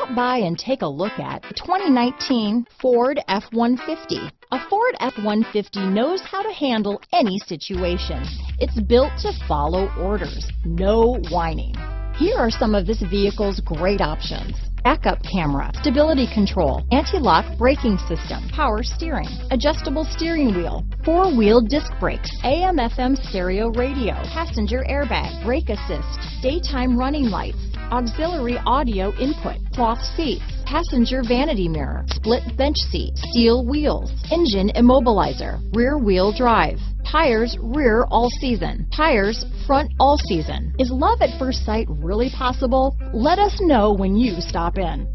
Stop by and take a look at the 2019 Ford F-150. A Ford F-150 knows how to handle any situation. It's built to follow orders, no whining. Here are some of this vehicle's great options: backup camera, stability control, anti-lock braking system, power steering, adjustable steering wheel, four-wheel disc brakes, AM/FM stereo radio, passenger airbag, brake assist, daytime running lights, auxiliary audio input, cloth seats, passenger vanity mirror, split bench seat, steel wheels, engine immobilizer, rear wheel drive. Tires rear all season, tires front all season. Is love at first sight really possible? Let us know when you stop in.